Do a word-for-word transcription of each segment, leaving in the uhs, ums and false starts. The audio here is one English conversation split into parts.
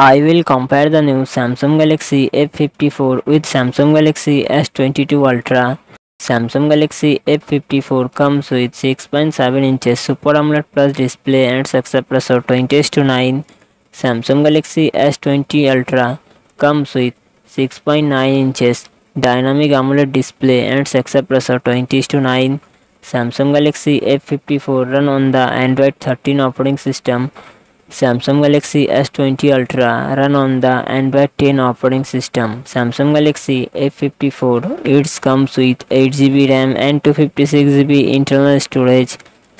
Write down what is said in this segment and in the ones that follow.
I will compare the new Samsung Galaxy F fifty-four with Samsung Galaxy S twenty-two Ultra. Samsung Galaxy F fifty-four comes with six point seven inches Super AMOLED Plus display and success ratio twenty to nine. Samsung Galaxy S twenty Ultra comes with six point nine inches Dynamic AMOLED display and success ratio twenty to nine. Samsung Galaxy F fifty-four run on the Android thirteen operating system. Samsung Galaxy S twenty Ultra run on the Android ten operating system. Samsung Galaxy F fifty-four, it comes with eight G B RAM and two hundred fifty-six G B internal storage.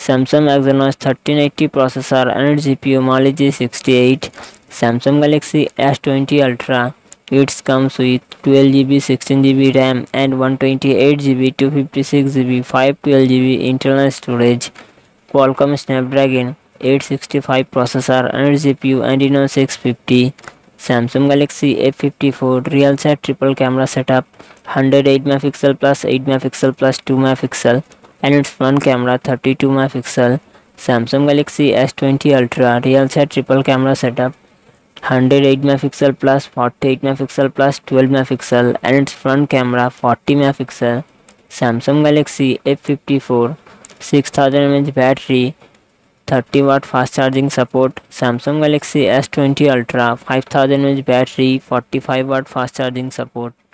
Samsung Exynos thirteen eighty processor and G P U Mali G sixty-eight. Samsung Galaxy S twenty Ultra, it comes with twelve G B, sixteen G B RAM and one hundred twenty-eight G B, two hundred fifty-six G B, five hundred twelve G B internal storage. Qualcomm Snapdragon eight sixty-five processor and G P U Adreno six fifty. Samsung Galaxy F fifty-four real set triple camera setup, one hundred eight megapixel plus eight megapixel plus two megapixel, and its front camera thirty-two megapixel. Samsung Galaxy S twenty Ultra real set triple camera setup, one hundred eight megapixel plus forty-eight megapixel plus twelve megapixel, and its front camera forty megapixel. Samsung Galaxy F fifty-four six thousand milliamp hour battery, thirty watt fast charging support. Samsung Galaxy S twenty Ultra five thousand milliamp hour battery, forty-five watt fast charging support.